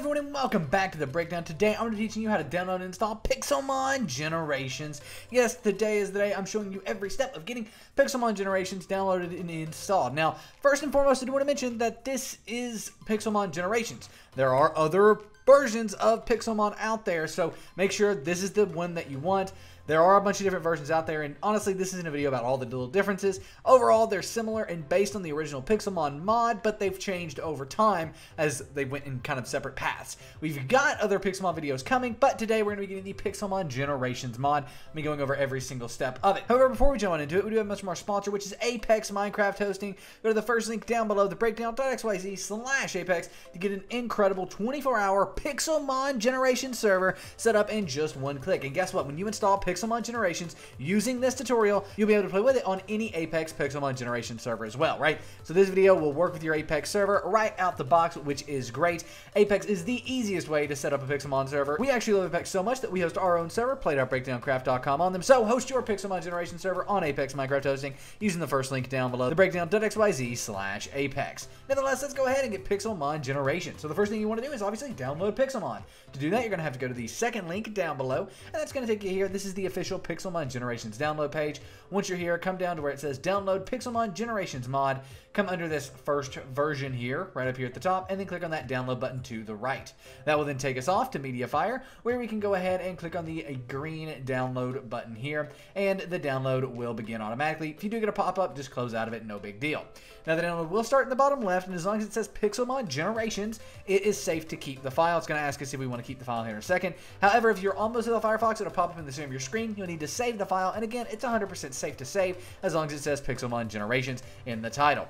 everyone, and welcome back to The Breakdown. Today I'm going to be teaching you how to download and install Pixelmon Generations. Yes, today is the day I'm showing you every step of getting Pixelmon Generations downloaded and installed. Now, first and foremost, I do want to mention that this is Pixelmon Generations. There are other versions of Pixelmon out there, so make sure this is the one that you want. There are a bunch of different versions out there, and honestly, this isn't a video about all the little differences. Overall, they're similar and based on the original Pixelmon mod, but they've changed over time as they went in kind of separate paths. We've got other Pixelmon videos coming, but today we're going to be getting the Pixelmon Generations mod. I'll be going over every single step of it. However, before we jump on into it, we do have much more sponsor, which is Apex Minecraft Hosting. Go to the first link down below, the breakdown.xyz/Apex, to get an incredible 24-hour Pixelmon Generation server set up in just one click. And guess what? When you install Pixelmon Generations using this tutorial, you'll be able to play with it on any Apex Pixelmon Generation server as well, right? So this video will work with your Apex server right out the box, which is great. Apex is the easiest way to set up a Pixelmon server. We actually love Apex so much that we host our own server, play.breakdowncraft.com, on them. So host your Pixelmon Generation server on Apex Minecraft Hosting using the first link down below, the breakdown.xyz/Apex. Nevertheless, let's go ahead and get Pixelmon Generation. So the first thing you want to do is obviously download Pixelmon. To do that, you're going to have to go to the second link down below, and that's going to take you here. This is the official Pixelmon Generations download page. Once you're here, come down to where it says download Pixelmon Generations mod. Come under this first version here, right up here at the top, and then click on that download button to the right. That will then take us off to Mediafire, where we can go ahead and click on the green download button here, and the download will begin automatically. If you do get a pop-up, just close out of it, no big deal. Now the download will start in the bottom left, and as long as it says Pixelmon Generations, it is safe to keep the file. It's going to ask us if we want to keep the file here in a second. However, if you're on Mozilla Firefox, it'll pop up in the of your screen. You'll need to save the file, and again, it's 100% safe to save as long as it says Pixelmon Generations in the title.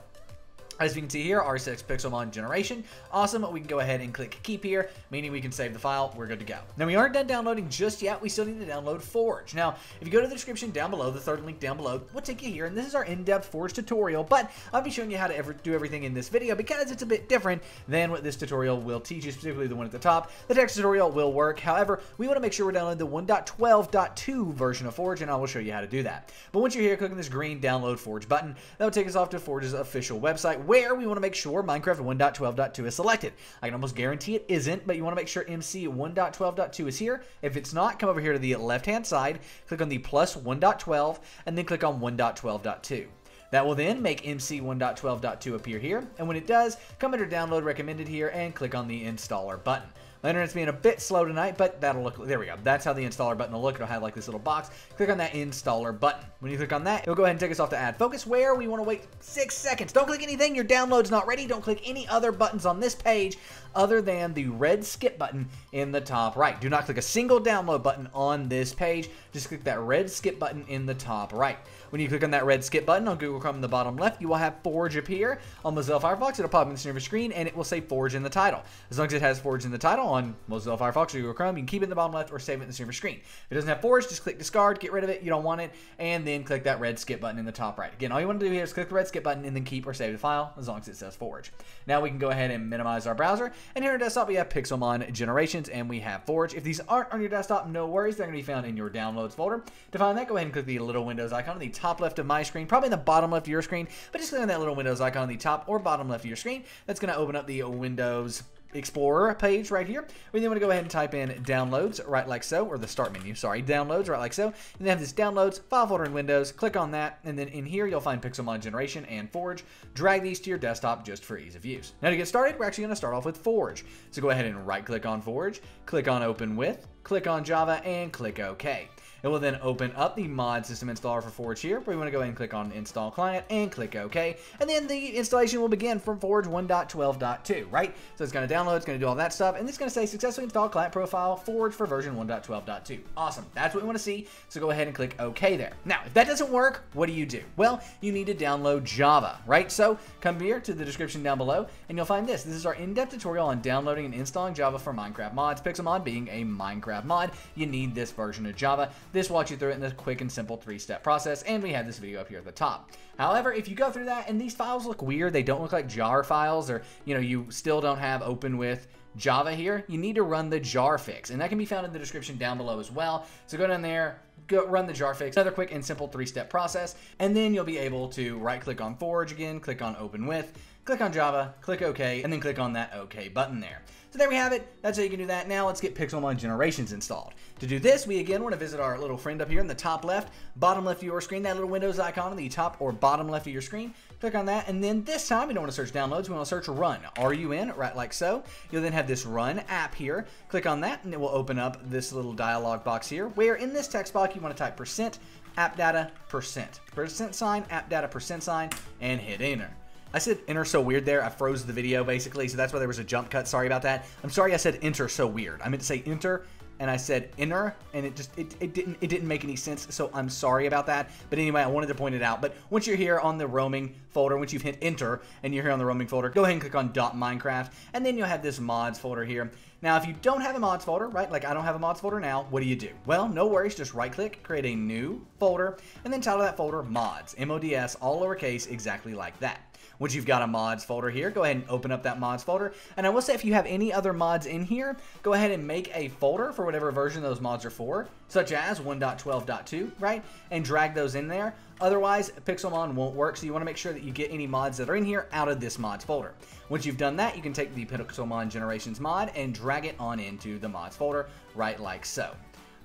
As you can see here, r6 Pixelmon Generation. Awesome. We can go ahead and click keep here, meaning we can save the file. We're good to go. Now, we aren't done downloading just yet. We still need to download Forge. Now, if you go to the description down below, the third link down below will take you here, and this is our in-depth Forge tutorial, but I'll be showing you how to do everything in this video because it's a bit different than what this tutorial will teach you, specifically the one at the top. The text tutorial will work. However, we want to make sure we're downloading the 1.12.2 version of Forge, and I will show you how to do that. But once you're here, click on this green download Forge button. That will take us off to Forge's official website, where we want to make sure Minecraft 1.12.2 is selected. I can almost guarantee it isn't, but you want to make sure MC 1.12.2 is here. If it's not, come over here to the left-hand side, click on the plus 1.12, and then click on 1.12.2. That will then make MC 1.12.2 appear here, and when it does, come under Download Recommended here and click on the Installer button. My internet's being a bit slow tonight, but that'll look, there we go. That's how the installer button will look. It'll have like this little box. Click on that installer button. When you click on that, it'll go ahead and take us off to Add Focus, where we want to wait 6 seconds. Don't click anything. Your download's not ready. Don't click any other buttons on this page other than the red skip button in the top right. Do not click a single download button on this page. Just click that red skip button in the top right. When you click on that red skip button on Google Chrome in the bottom left, you will have Forge appear. On Mozilla Firefox, it'll pop in the center of your screen, and it will say Forge in the title. As long as it has Forge in the title on Mozilla Firefox or Google Chrome, you can keep it in the bottom left or save it in the center of your screen. If it doesn't have Forge, just click discard, get rid of it, you don't want it, and then click that red skip button in the top right. Again, all you want to do here is click the red skip button and then keep or save the file as long as it says Forge. Now we can go ahead and minimize our browser, and here on our desktop we have Pixelmon Generations and we have Forge. If these aren't on your desktop, no worries, they're going to be found in your downloads folder. To find that, go ahead and click the little Windows icon on the top left of my screen, probably in the bottom left of your screen, but just click on that little Windows icon on the top or bottom left of your screen. That's going to open up the Windows Explorer page right here. We then want to go ahead and type in downloads right like so, or the start menu, sorry, downloads right like so, and then have this downloads file folder in Windows. Click on that, and then in here you'll find Pixelmon Generation and Forge. Drag these to your desktop just for ease of use. Now to get started, we're actually going to start off with Forge, so go ahead and right click on Forge, click on open with, click on Java, and click OK. It will then open up the mod system installer for Forge here. We want to go ahead and click on Install Client and click OK. And then the installation will begin from Forge 1.12.2, right? So it's going to download, it's going to do all that stuff, and it's going to say successfully installed client profile Forge for version 1.12.2. Awesome. That's what we want to see. So go ahead and click OK there. Now, if that doesn't work, what do? Well, you need to download Java, right? So come here to the description down below, and you'll find this. This is our in-depth tutorial on downloading and installing Java for Minecraft mods. Pixelmon being a Minecraft mod, you need this version of Java. This walks you through it in a quick and simple 3-step process, and we have this video up here at the top. However, if you go through that and these files look weird, they don't look like jar files, or you still don't have open with Java here, you need to run the jar fix, and that can be found in the description down below as well. So go down there, go run the jar fix, another quick and simple three-step process, and then you'll be able to right-click on Forge again, click on Open With, click on Java, click OK, and then click on that OK button there. So there we have it. That's how you can do that. Now let's get Pixelmon Generations installed. To do this, we again want to visit our little friend up here in the top left, bottom left of your screen, that little Windows icon in the top or bottom left of your screen. Click on that, and then this time we don't want to search downloads, we want to search run, R-U-N, right like so. You'll then have this run app here. Click on that, and it will open up this little dialog box here, where in this text box you want to type %appdata %, and hit enter. I said enter so weird there. I froze the video basically, so that's why there was a jump cut. Sorry about that. I'm sorry I said enter so weird. I meant to say enter, and I said enter, and it just it didn't make any sense. So I'm sorry about that. But anyway, I wanted to point it out. But once you're here on the roaming folder, once you've hit enter and you're here on the roaming folder, go ahead and click on .minecraft, and then you'll have this mods folder here. Now, if you don't have a mods folder, right, like I don't have a mods folder now, what do? Well, no worries, just right-click, create a new folder, and then title that folder mods, M-O-D-S, all lowercase, exactly like that. Once you've got a mods folder here, go ahead and open up that mods folder. And I will say, if you have any other mods in here, go ahead and make a folder for whatever version those mods are for, such as 1.12.2, right? And drag those in there. Otherwise, Pixelmon won't work, so you want to make sure that you get any mods that are in here out of this mods folder. Once you've done that, you can take the Pixelmon Generations mod and drag it on into the mods folder, right like so.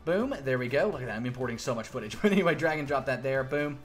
Boom, there we go. Look at that, I'm importing so much footage. But anyway, drag and drop that there, boom.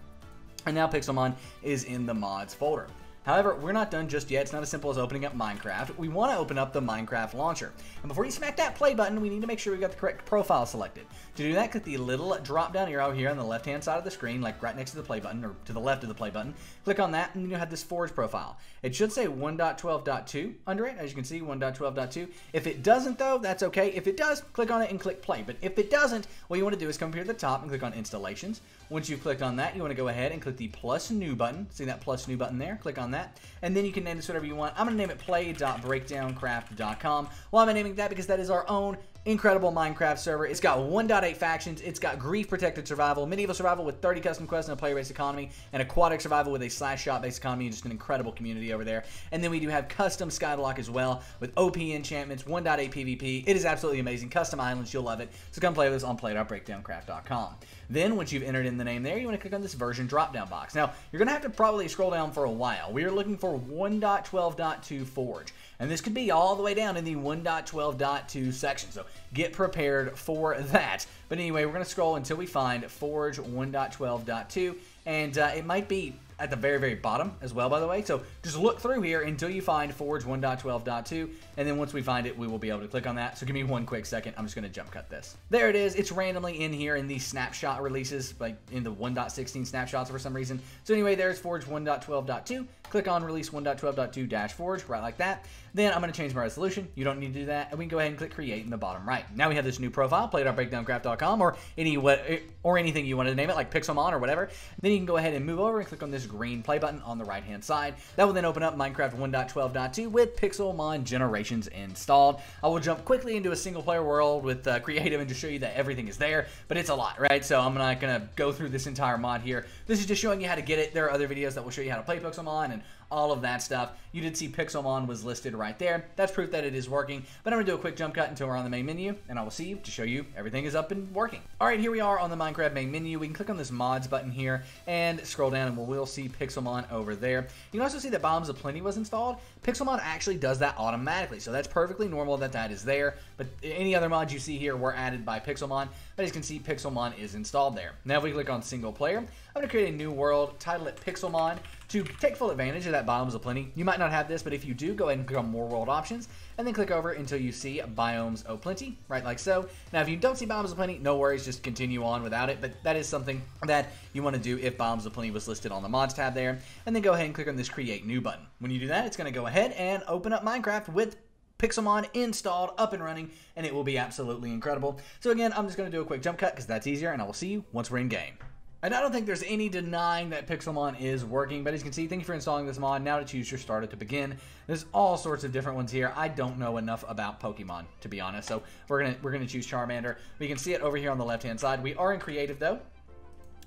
And now Pixelmon is in the mods folder. However, we're not done just yet. It's not as simple as opening up Minecraft. We want to open up the Minecraft launcher. And before you smack that play button, we need to make sure we've got the correct profile selected. To do that, click the little drop-down arrow here on the left-hand side of the screen, like right next to the play button, or to the left of the play button. Click on that, and then you'll have this Forge profile. It should say 1.12.2 under it, as you can see, 1.12.2. If it doesn't, though, that's okay. If it does, click on it and click play. But if it doesn't, what you want to do is come here to the top and click on Installations. Once you've clicked on that, you want to go ahead and click the plus new button. See that plus new button there? Click on that, and then you can name this whatever you want. I'm gonna name it play.breakdowncraft.com. Why am I naming that? Because that is our own incredible Minecraft server. It's got 1.8 factions, it's got grief protected survival, medieval survival with 30 custom quests and a player based economy, and aquatic survival with a /shot based economy, and just an incredible community over there. And then we do have custom skyblock as well with OP enchantments, 1.8 PvP. It is absolutely amazing. Custom islands, you'll love it. So come play with us on play.breakdowncraft.com. Then once you've entered in the name there, you want to click on this version drop down box. Now you're gonna have to probably scroll down for a while. We are looking for 1.12.2 Forge, and this could be all the way down in the 1.12.2 section. So get prepared for that. But anyway, we're going to scroll until we find Forge 1.12.2, and it might be at the very bottom as well, by the way. So just look through here until you find Forge 1.12.2, and then once we find it, we will be able to click on that. So give me one quick second. I'm just going to jump cut this. There it is. It's randomly in here in these snapshot releases, like in the 1.16 snapshots for some reason. So anyway, there's Forge 1.12.2. Click on release 1.12.2-forge, right like that. Then I'm going to change my resolution. You don't need to do that. And we can go ahead and click create in the bottom right. Now we have this new profile, play.breakdowncraft.com, or anything you want to name it, like Pixelmon or whatever. Then you can go ahead and move over and click on this green play button on the right-hand side. That will then open up Minecraft 1.12.2 with Pixelmon Generations installed. I will jump quickly into a single-player world with creative and just show you that everything is there, but it's a lot, right? So I'm not going to go through this entire mod here. This is just showing you how to get it. There are other videos that will show you how to play Pixelmon and all of that stuff. You did see Pixelmon was listed right there. That's proof that it is working, but I'm gonna do a quick jump cut until we're on the main menu, and I will see you to show you everything is up and working. All right, here we are on the Minecraft main menu. We can click on this mods button here and scroll down, and we'll see Pixelmon over there. You can also see that Biomes of Plenty was installed. Pixelmon actually does that automatically, so that's perfectly normal that that is there, but any other mods you see here were added by Pixelmon. But as you can see, Pixelmon is installed there. Now if we click on single player, I'm gonna create a new world, title it Pixelmon, to take full advantage of that Biomes of Plenty. You might not have this, but if you do, go ahead and click on More World Options, and then click over until you see Biomes of Plenty, right like so. Now, if you don't see Biomes of Plenty, no worries, just continue on without it, but that is something that you want to do if Biomes of Plenty was listed on the mods tab there, and then go ahead and click on this Create New button. When you do that, it's going to go ahead and open up Minecraft with Pixelmon installed, up and running, and it will be absolutely incredible. So again, I'm just going to do a quick jump cut because that's easier, and I will see you once we're in game. And I don't think there's any denying that Pixelmon is working, but as you can see, thank you for installing this mod. Now to choose your starter to begin. There's all sorts of different ones here. I don't know enough about Pokemon, to be honest, so we're gonna choose Charmander. We can see it over here on the left-hand side. We are in creative, though.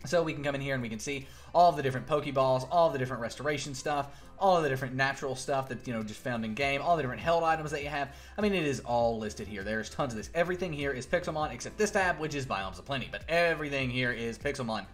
So we can come in here and we can see all the different Pokeballs, all the different restoration stuff, all the different natural stuff that's, you know, just found in game, all the different held items that you have. I mean, it is all listed here. There's tons of this. Everything here is Pixelmon except this tab, which is Biomes of Plenty. But everything here is Pixelmon,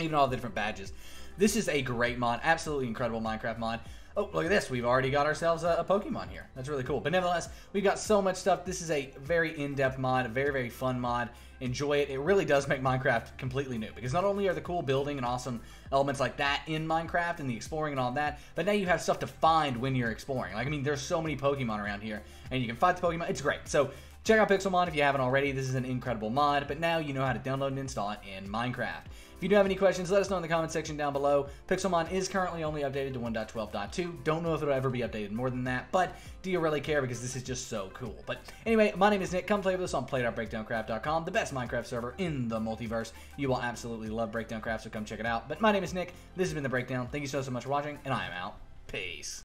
even all the different badges. This is a great mod, absolutely incredible Minecraft mod. Oh, look at this. We've already got ourselves a Pokemon here. That's really cool. But nevertheless, we've got so much stuff. This is a very in-depth mod, a very, very fun mod. Enjoy it. It really does make Minecraft completely new, because not only are the cool building and awesome elements like that in Minecraft and the exploring and all that, but now you have stuff to find when you're exploring. Like, I mean, there's so many Pokemon around here, and you can fight the Pokemon. It's great. So check out Pixelmon if you haven't already. This is an incredible mod, but now you know how to download and install it in Minecraft. If you do have any questions, let us know in the comment section down below. Pixelmon is currently only updated to 1.12.2. Don't know if it'll ever be updated more than that, but do you really care, because this is just so cool. But anyway, my name is Nick. Come play with us on play.breakdowncraft.com, the best Minecraft server in the multiverse. You will absolutely love Breakdown Craft, so come check it out. But my name is Nick. This has been The Breakdown. Thank you so, so much for watching, and I am out. Peace.